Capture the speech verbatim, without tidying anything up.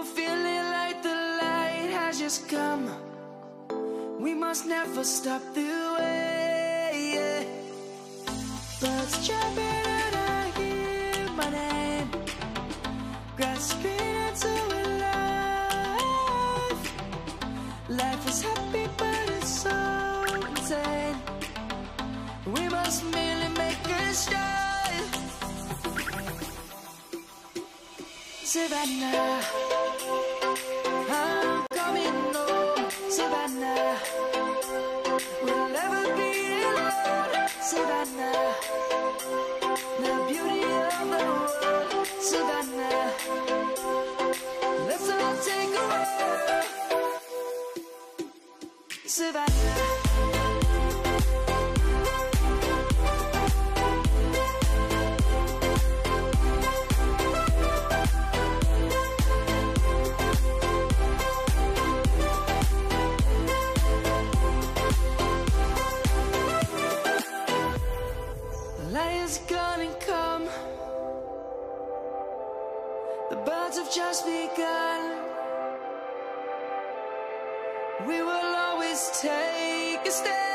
for feeling like the light has just come. We must never stop the way. Birds jumping and I hear my name, grasping into life. Life is happy but it's so insane. We must merely make a start. Savannah, I'm coming home. Savannah, we'll never be alone. Savannah, the beauty of the world. Savannah, let's all take a walk. Savannah. Lion's gonna come. The birds have just begun. We will always take a stand.